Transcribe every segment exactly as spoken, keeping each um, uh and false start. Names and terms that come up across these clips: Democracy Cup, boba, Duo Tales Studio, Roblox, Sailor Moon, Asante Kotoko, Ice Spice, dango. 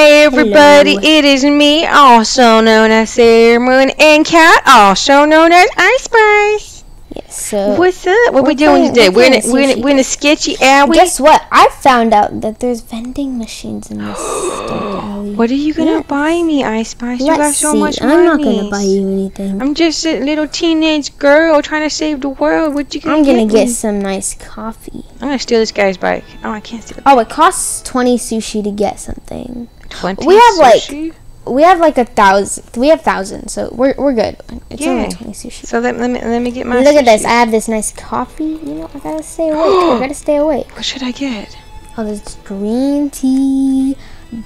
Hey everybody, hello. It is me, also known as Sailor Moon, and Cat, also known as Ice Spice. Yes, so what's up? What we doing today? We're in we're in we're in a sketchy alley. Guess what? I found out that there's vending machines in this alley. What are you gonna Let's buy me, Ice Spice? You got so see. much money. I'm not gonna buy you anything. I'm just a little teenage girl trying to save the world. What you gonna I'm gonna get, get some nice coffee. I'm gonna steal this guy's bike. Oh, I can't steal. Oh, it costs twenty sushi to get something. twenty we have sushi? like we have like a thousand we have thousands, so we're we're good. It's yeah. only twenty sushi. So let, let me let me get my look sushi. At this. I have this nice coffee. You know, I gotta stay awake. I gotta stay awake. What should I get? Oh, there's green tea,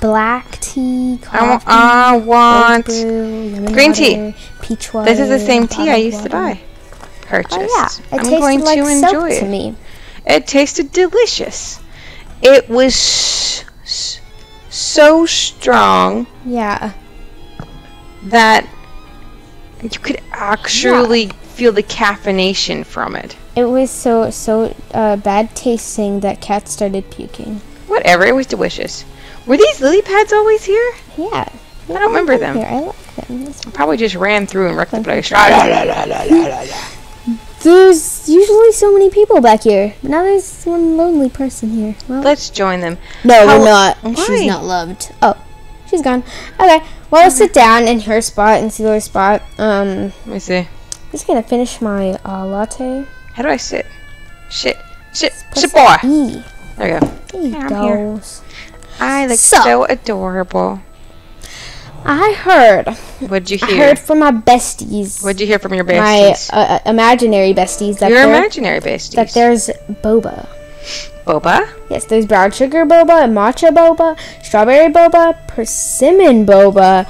black tea, coffee. I want, I want brew, green water, tea, peach water. This is the same tea I used water. to buy. Purchased. Oh, yeah. It I'm going like to enjoy it. To me. It tasted delicious. It was. so strong yeah that you could actually yeah. feel the caffeination from it. It was so so uh, bad tasting that Cat started puking. Whatever, it was delicious. Were these lily pads always here? Yeah, I don't remember them. Here. I like them. That's I probably just ran through and wrecked the place. There's usually so many people back here. Now there's one lonely person here. Well, let's join them. No, How we're not. Why? She's not loved. Oh, she's gone. Okay, well, let's sit down in her spot and see her spot. Um, Let me see. I'm just going to finish my uh, latte. How do I sit? Shit. Shit. Shit, boy. E. There we go. There you yeah, go. I look so, so adorable. I heard. What'd you hear? I heard from my besties. What'd you hear from your besties? My uh, imaginary besties. That your imaginary besties. That there's boba. Boba? Yes, there's brown sugar boba, matcha boba, strawberry boba, persimmon boba,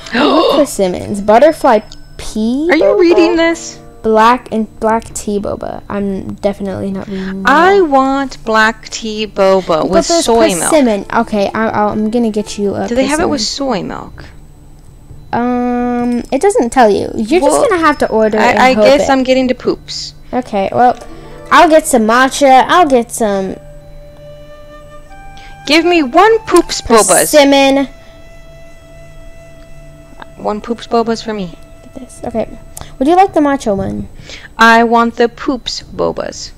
persimmons, butterfly pea. Are boba, you reading this? Black and black tea boba. I'm definitely not reading that. I want black tea boba but with soy persimmon. milk. Okay, I, I'll, I'm gonna get you a. Do they persimmon. have it with soy milk? Um, it doesn't tell you. You're well, just gonna have to order. I, and I hope guess it. I'm getting the poops. Okay, well, I'll get some matcha. I'll get some. Give me one poops bobas. Persimmon. One poops bobas for me. Get this. Okay. Would you like the matcha one? I want the poops bobas.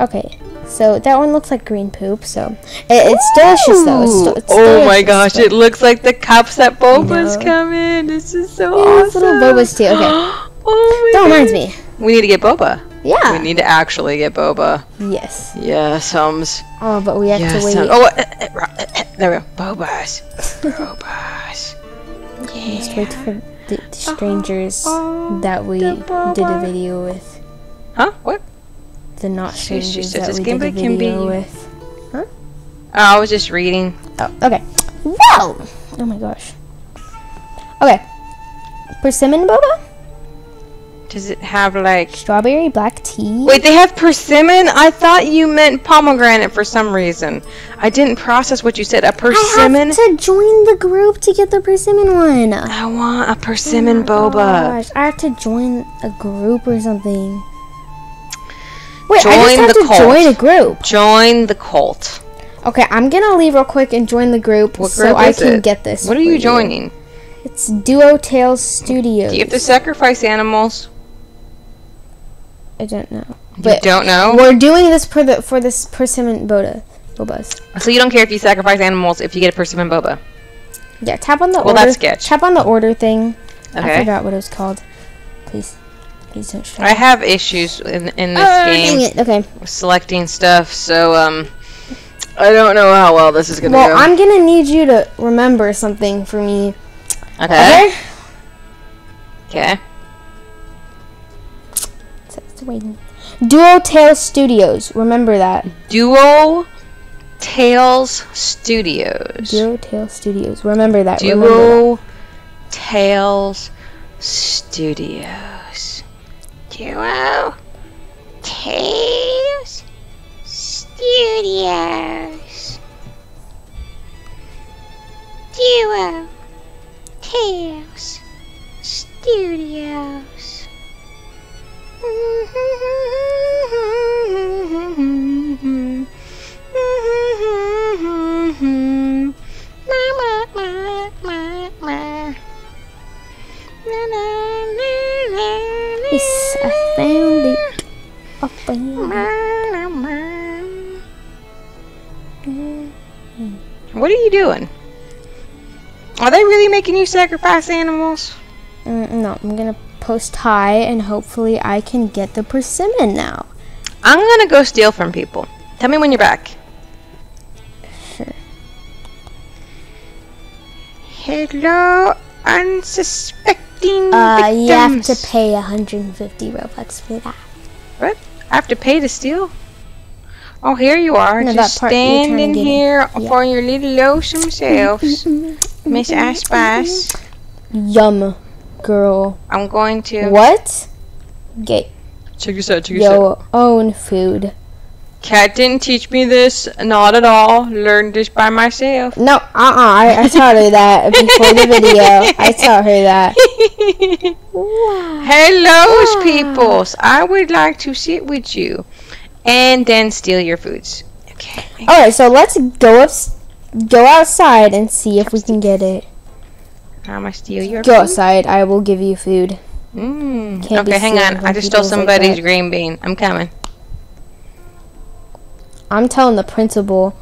Okay, so that one looks like green poop, so it, it's delicious though. It's st it's oh delicious, my gosh, it looks like the cups that bobas come in. This is so yeah, awesome. Little bobas too. Okay. Oh my that reminds me. We need to get boba. Yeah. We need to actually get boba. Yes. Yeah, sums. Oh, but we have yeah, to wait. Some. Oh, uh, uh, uh, uh, there we go. Bobas. Bobas. Yeah. Just wait for the strangers oh, oh, that we did a video with. Huh? What? The not strangers that we did a video with. Huh? Oh, I was just reading. Oh, okay. Wow! Oh my gosh. Okay. Persimmon boba? Does it have like... Strawberry black tea? Wait, they have persimmon? I thought you meant pomegranate for some reason. I didn't process what you said. A persimmon? I have to join the group to get the persimmon one. I want a persimmon oh boba. Gosh. I have to join a group or something. Wait, join I just have the to cult. Join a group. Join the cult. Okay, I'm gonna leave real quick and join the group what so group I can it? get this. What are you joining? You. It's Duo Tales Studio. Do you have to sacrifice animals? I don't know. But you don't know? We're doing this for the for this persimmon boba. Bobas. So you don't care if you sacrifice animals if you get a persimmon boba. Yeah, tap on the well, order. Well, that's sketch. Tap on the order thing. Okay. I forgot what it was called. Please. I have issues in, in this oh, game okay. selecting stuff, so um, I don't know how well this is going to well, go. Well, I'm going to need you to remember something for me. Okay. Okay. Duo Tales Studios. Remember that. Duo Tales Studios. Duo Tales Studios. Remember that. Duo remember that. Tales Studios. Duo Tales Studios. Duo Tales Studios. Yes, I found it. I found it. What are you doing? Are they really making you sacrifice animals? Mm, no, I'm gonna post high and hopefully I can get the persimmon now. I'm gonna go steal from people. Tell me when you're back. Sure. Hello, unsuspecting uh, victims. You have to pay one hundred fifty Robux for that. What? I have to pay to steal? Oh, here you are, no, just standing here yeah. for your little loathsome selves. Miss Ice Spice. Yum, girl. I'm going to... What? Get check this out, check this out. Your own food. Cat didn't teach me this, not at all. Learned this by myself. No, uh-uh, I, I taught her that before the video. I taught her that. Wow. Hello, wow. peoples. I would like to sit with you. And then steal your foods. Okay. All right, so let's go up, go outside and see if we can get it. I'm gonna steal your. Go food? outside. I will give you food. Mm. Okay, hang on. I just stole somebody's like green bean. I'm coming. I'm telling the principal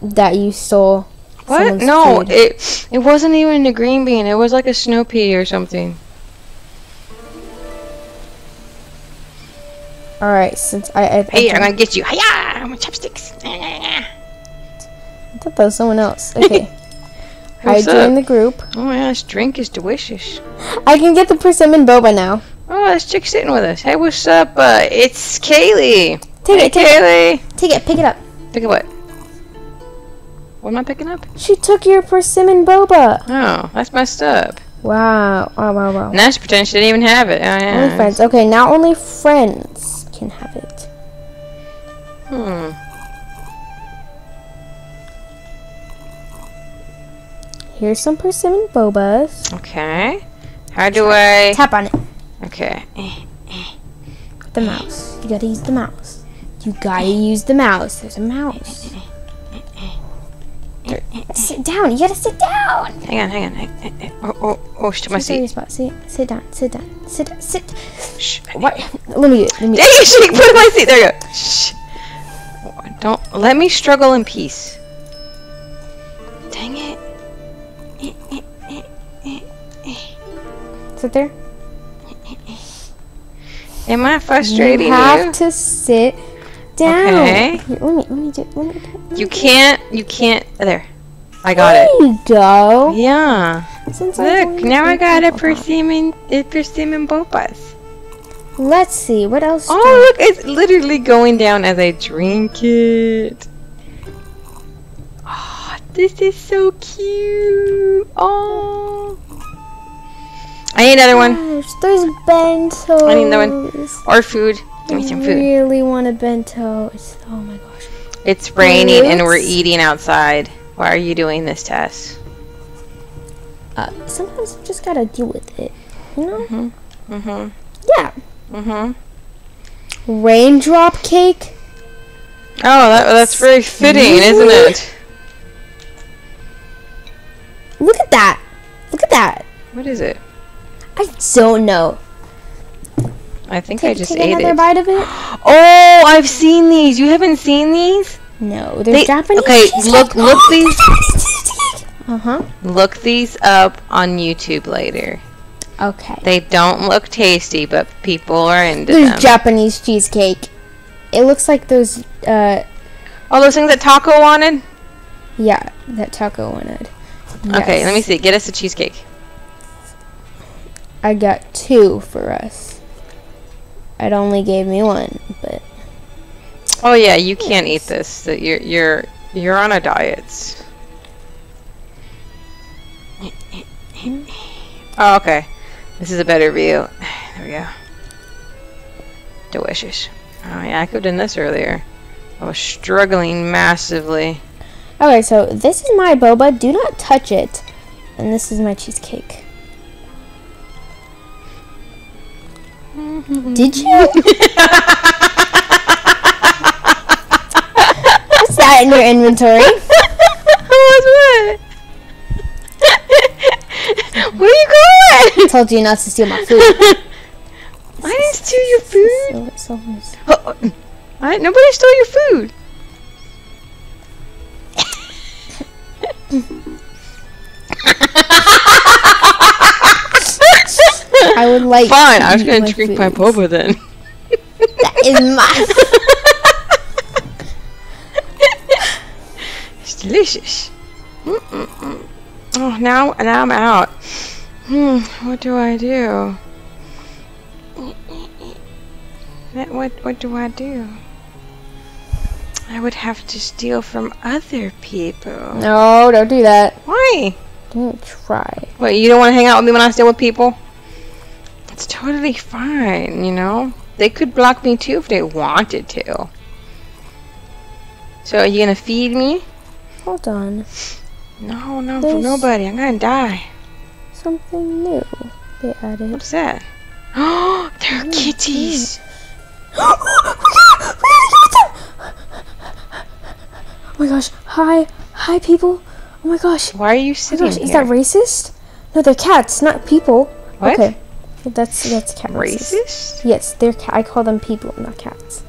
that you stole. What? No, food. it it wasn't even a green bean. It was like a snow pea or something. All right, since I, I hey, I'm gonna get you. Hiya! I'm with chopsticks. I thought that was someone else. Okay, I joined the group. Oh my gosh, drink is delicious. I can get the persimmon boba now. Oh, this chick's sitting with us. Hey, what's up? Uh, it's Kaylee. Take hey, it, take Kaylee. It. Take it. Pick it up. Pick it what? What am I picking up? She took your persimmon boba. Oh, that's messed up. Wow! Wow! Wow! Wow! Now she pretends she didn't even have it. Oh, yeah. Only friends. Okay, now only friends can have it. Hmm. Here's some persimmon bobas. Okay. How do I tap on it? Okay. The mouse. You gotta use the mouse. You gotta use the mouse. There's a mouse. There. Sit down. You gotta sit down. Hang on. Hang on. Hang on. Oh, oh, oh! She's my seat. Your spot. Sit. Sit down. Sit down. Sit. Sit. Shh. What? Let me. Let me. Dang it, she put my seat. There you go. Shh. Don't let me struggle in peace. Dang it. Sit there. Am I frustrating you? Have you? to sit down. Okay. Here, let me. Let me do. Let me do. You can't. You can't. There. I got there it. There you go. Yeah. Since Look, now I got a persimmon, a persimmon bopas. Let's see, what else? Oh, look, it's literally going down as I drink it. Oh, this is so cute. Oh. I need another one. Gosh, there's bentos. I need another one. Or food. Give me some food. I really want a bento. It's, oh my gosh. It's raining and we're eating outside. Why are you doing this, Tess? Uh, sometimes you just gotta deal with it, you know? Mm-hmm. Mm-hmm. Yeah. Mm-hmm. Raindrop cake? Oh, that, that's very fitting, isn't it? Look at that. Look at that. What is it? I don't know. I think take, I just take ate another it. bite of it? Oh, I've seen these. You haven't seen these? No, they're they, Japanese. Okay, cheesecake. look, look oh, these. Uh huh. Look these up on YouTube later. Okay. They don't look tasty, but people are into There's them. There's Japanese cheesecake. It looks like those. Uh, oh, those things that Taco wanted. Yeah, that Taco wanted. Yes. Okay, let me see. Get us a cheesecake. I got two for us. It only gave me one, but. Oh yeah, you can't eat this. You're you're you're on a diet. Oh okay, this is a better view. There we go. Delicious. Oh yeah, I could have done this earlier. I was struggling massively. Okay, so this is my boba. Do not touch it. And this is my cheesecake. Did you? That in your inventory. What was what? told you not to steal my food. I didn't steal your food. So, so, so. Oh, oh. I, nobody stole your food. I would like. Fine, I was gonna my drink food. my boba then. That is my. It's delicious. Mm -mm -mm. Oh, now, now I'm out. Hmm, what do I do? What, what do I do? I would have to steal from other people. No, don't do that. Why? Don't try. Wait, you don't want to hang out with me when I steal with people? It's totally fine, you know? They could block me too if they wanted to. So are you going to feed me? Hold on. No, no, There's for nobody. I'm going to die. Something new they added. What's that? Oh, they're oh, kitties. Oh my gosh, hi, hi people. Oh my gosh. Why are you sitting oh my gosh, here? Is that racist? No, they're cats, not people. What? Okay, that's, that's cat racist. Racist? Yes, they're ca I call them people, not cats.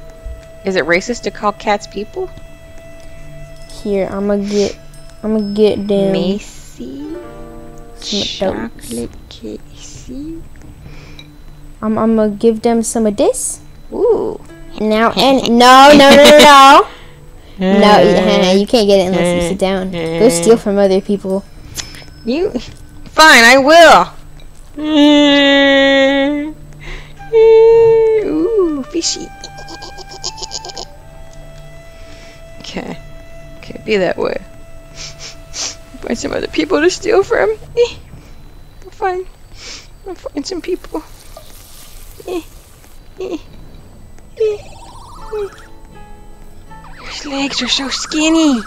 Is it racist to call cats people? Here, I'm gonna get, I'm gonna get them. Macy, chocolate Casey. I'm, I'm gonna give them some of this. Ooh. Now, and, no, no, no, no, no. No, you, you can't get it unless you sit down. Go steal from other people. You, fine, I will. Ooh, fishy. Okay, okay, be that way. Find some other people to steal from. Eh, I'm fine. I'll find some people. Eh, eh, eh, eh. His legs are so skinny.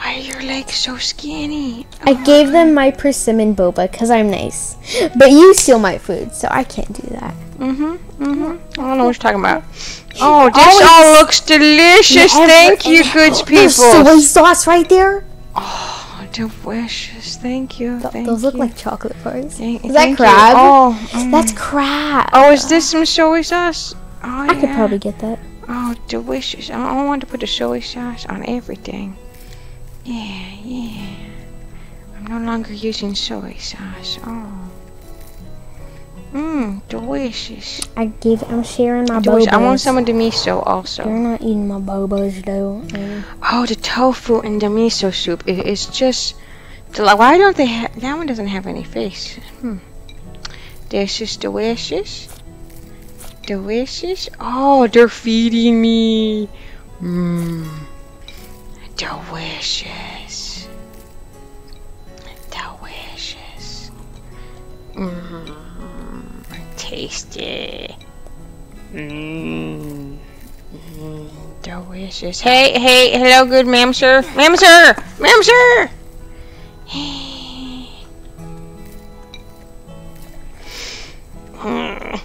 Why are your legs so skinny? Oh. I gave them my persimmon boba because I'm nice. But you steal my food, so I can't do that. Mm-hmm, mm-hmm. I don't know what you're talking about. Oh, this Always. all looks delicious. Never Thank you, good people. Soy sauce right there. Oh, delicious. Thank you. Th Thank those you. look like chocolate bars. Thank is that crab? You. Oh, um. That's crab. Oh, is this some soy sauce? Oh, I yeah. could probably get that. Oh, delicious. I, I want to put the soy sauce on everything. Yeah, yeah. I'm no longer using soy sauce. Oh. Mmm, delicious. I give, I'm sharing my delicious. bobos. I want some of the miso also. You're not eating my bobos though. Mm. Oh, the tofu and the miso soup. It, it's just, why don't they have, that one doesn't have any face. Hmm. This is delicious. Delicious. Oh, they're feeding me. Mmm. Delicious. Delicious. Mmm. Tasty. Mmm. Mm. Delicious. Hey, hey, hello, good ma'am, sir. Ma'am, sir. Ma'am, sir. Hey. Mm.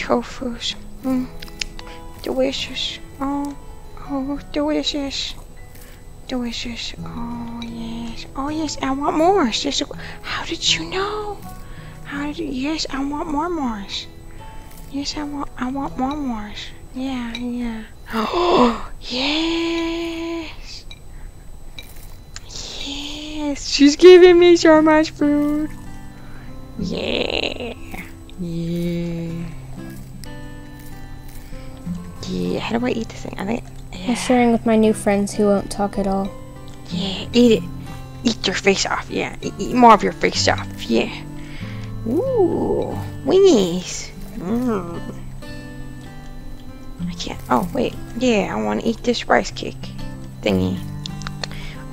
Tofu's, mm. delicious, oh, oh, delicious, delicious, oh yes, oh yes, I want more, sister. How did you know? How did you, yes, I want more mores, yes, I want, I want more mores, yeah, yeah, oh, yes, yes, she's giving me so much food, yeah, yeah. Yeah, how do I eat this thing? I think yeah. I'm sharing with my new friends who won't talk at all. Yeah, eat it. Eat your face off. Yeah, eat, eat more of your face off. Yeah. Ooh, wingies. Mmm. I can't. Oh wait. Yeah, I want to eat this rice cake thingy.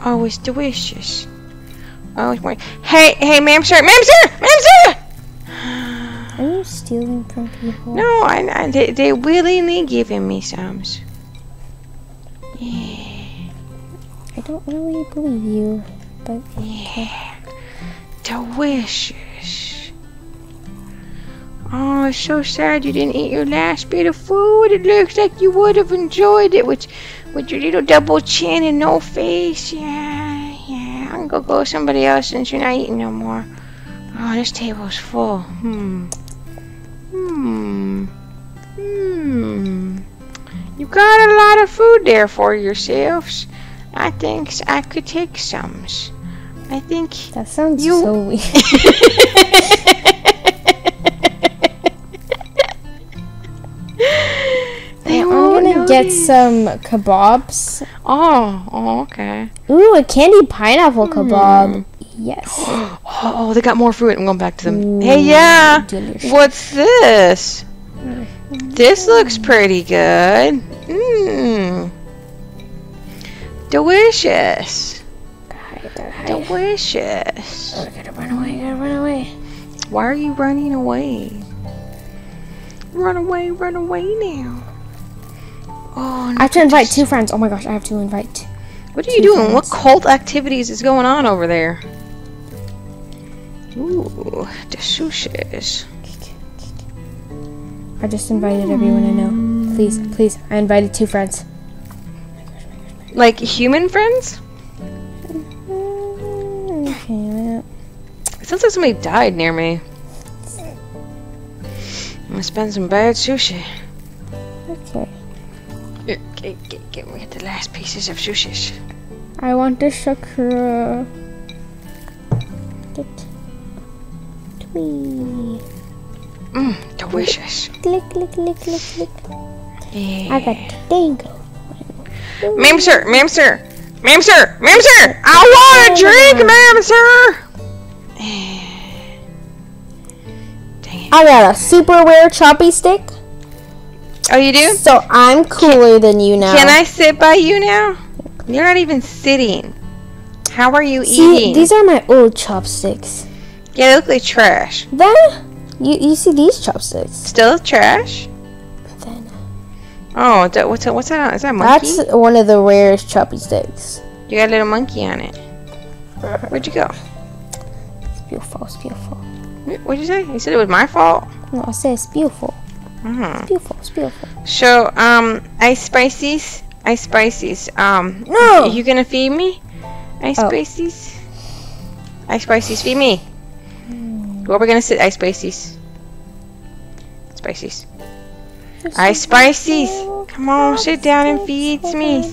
Oh, it's delicious. Oh, it's wait. Hey, hey, ma'am, sir, ma'am, sir, ma'am, sir. Are you stealing from people? No, I, I they, they willingly giving me some. Yeah. I don't really believe you, but yeah. Delicious. Oh, it's so sad you didn't eat your last bit of food. It looks like you would have enjoyed it with, with your little double chin and no face. Yeah, yeah. I'm gonna go somebody else since you're not eating no more. Oh, this table's full. Hmm. Hmm. Hmm. You got a lot of food there for yourselves. I think I could take some. I think that sounds you... so weird. I'm gonna notice. Get some kebabs. Oh, oh, okay. Ooh, a candy pineapple kebab. Mm. Yes. Oh, oh, they got more fruit. I'm going back to them. Ooh, hey, yeah. Delicious. What's this? Mm. This looks pretty good. Mmm. Delicious. Delicious. Oh, I gotta run away, I gotta run away. Why are you running away? Run away, run away now. Oh, no, I have to invite just... two friends. Oh my gosh, I have to invite. What are you doing? Friends. What cult activities is going on over there? Ooh, the sushis. I just invited mm. everyone I know. Please, please, I invited two friends. Like human friends? It sounds like somebody died near me. I'm gonna spend some bad sushi. Okay. Okay, get, get me the last pieces of sushi. I want the sakura. Get to me. Mmm, delicious. Click, click, click, click, click. Yeah. I got the dango. Ma'am, sir, ma'am, sir. Ma'am sir! Ma'am sir! I want a drink, ma'am sir! Dang it. I got a super rare choppy stick. Oh, you do? So I'm cooler can, than you now. Can I sit by you now? You're not even sitting. How are you see, eating? These are my old chopsticks. Yeah, they look like trash. Then, you, you see these chopsticks. Still trash? Oh, what's that? What's that? Is that a monkey? That's one of the rarest choppy sticks. You got a little monkey on it. Where'd you go? It's beautiful. It's beautiful. What'd you say? You said it was my fault? No, I said it's beautiful. Mm. It's beautiful. It's beautiful. So, um, Ice Spices. Ice Spices. Um, no! Are you gonna feed me? Ice oh. Spices? Ice Spices, feed me. Mm. Where are we gonna sit? Ice Spices. Spices. Ice Spices, come on, sit down and feed me.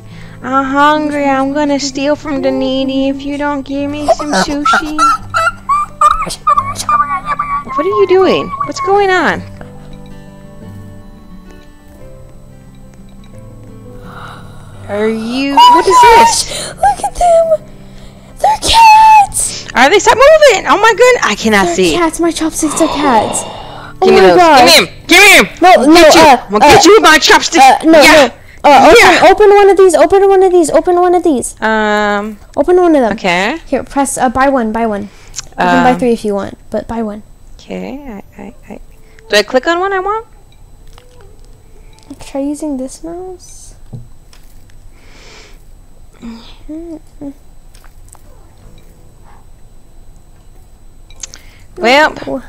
I'm hungry. I'm gonna steal from the needy if you don't give me some sushi. What are you doing? What's going on? Are you? Oh what is gosh. This? Look at them. They're cats. Are they? Stop moving! Oh my goodness, I cannot They're see. Cats. My chopsticks are cats. Give oh me those. Gosh. Give me them. Give me him! No, no, get you. Uh, we'll get uh, you my chopsticks! Uh, no, yeah. no. Uh, open, yeah. open one of these, open one of these, open one of these. Um. Open one of them. Okay. Here, press, uh, buy one, buy one. Um, you can buy three if you want, but buy one. Okay, I, I, I. Do I click on one I want? I'll try using this mouse. Mm-hmm. Well. Oh.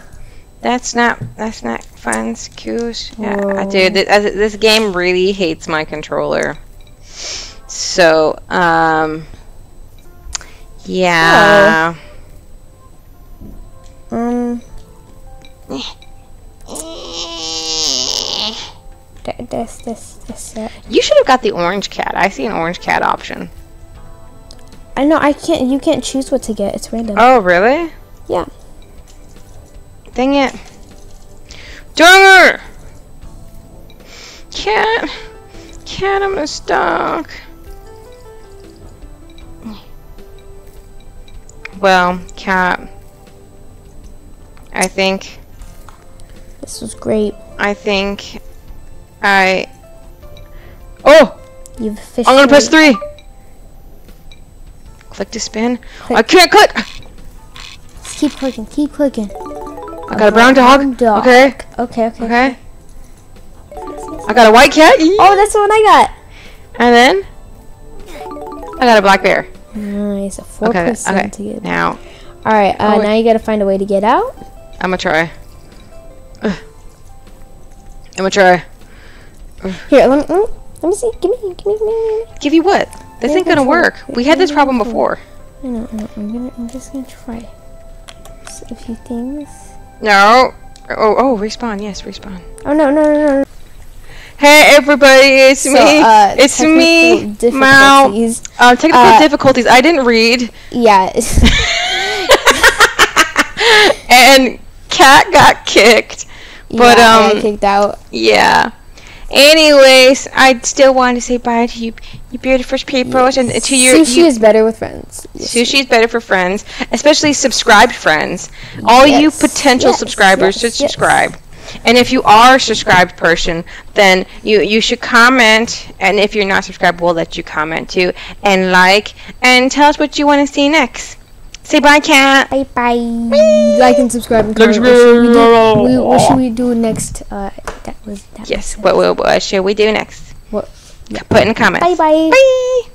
That's not, that's not fun, excuse. Yeah, dude, th this game really hates my controller. So, um, yeah. Oh. Um. This, this, this. It. You should have got the orange cat. I see an orange cat option. I know, I can't, you can't choose what to get. It's random. Oh, really? Yeah. Dang it. Dang it! Cat! Cat, I'm stuck. Well, Cat. I think... This was great. I think... I... Oh! You've officially... I'm gonna press three! Click to spin. Click. I can't click! Just keep clicking, keep clicking. I got a brown dog. dog. Okay. Okay, okay. Okay. Okay. I got a white cat. Oh, that's the one I got. And then I got a black bear. Nice. A four okay, percent okay. to get now. All right. Uh, oh, now you gotta find a way to get out. I'm gonna try. Ugh. I'm gonna try. Ugh. Here, let me let me see. Give me, give me, give me. Give you what? This ain't gonna work. We had this problem before. I know. I know. I'm gonna. I'm just gonna try. fix a few things. No. Oh, oh, respawn. Yes, respawn. Oh, no, no, no, no. Hey, everybody. It's so, me. Uh, it's me. Mal. Um, technical uh, difficulties. I didn't read. Yeah. And Cat got kicked. But, yeah, um. I got kicked out. Yeah. Anyways, I still want to say bye to you, you beautiful people, yes. and to your sushi you, is better with friends. Yes. Sushi is better for friends, especially subscribed friends. All yes. you potential yes. subscribers yes. should subscribe. Yes. And if you are a subscribed person, then you you should comment. And if you're not subscribed, we'll let you comment too and like and tell us what you want to see next. Say bye, Cat. Bye bye. Whee! Like and subscribe. And comment. What, should we do? We, what should we do next? Uh, that was that. Yes. What, what, what should we do next? What? Yeah. Put in the comments. Bye bye. Bye.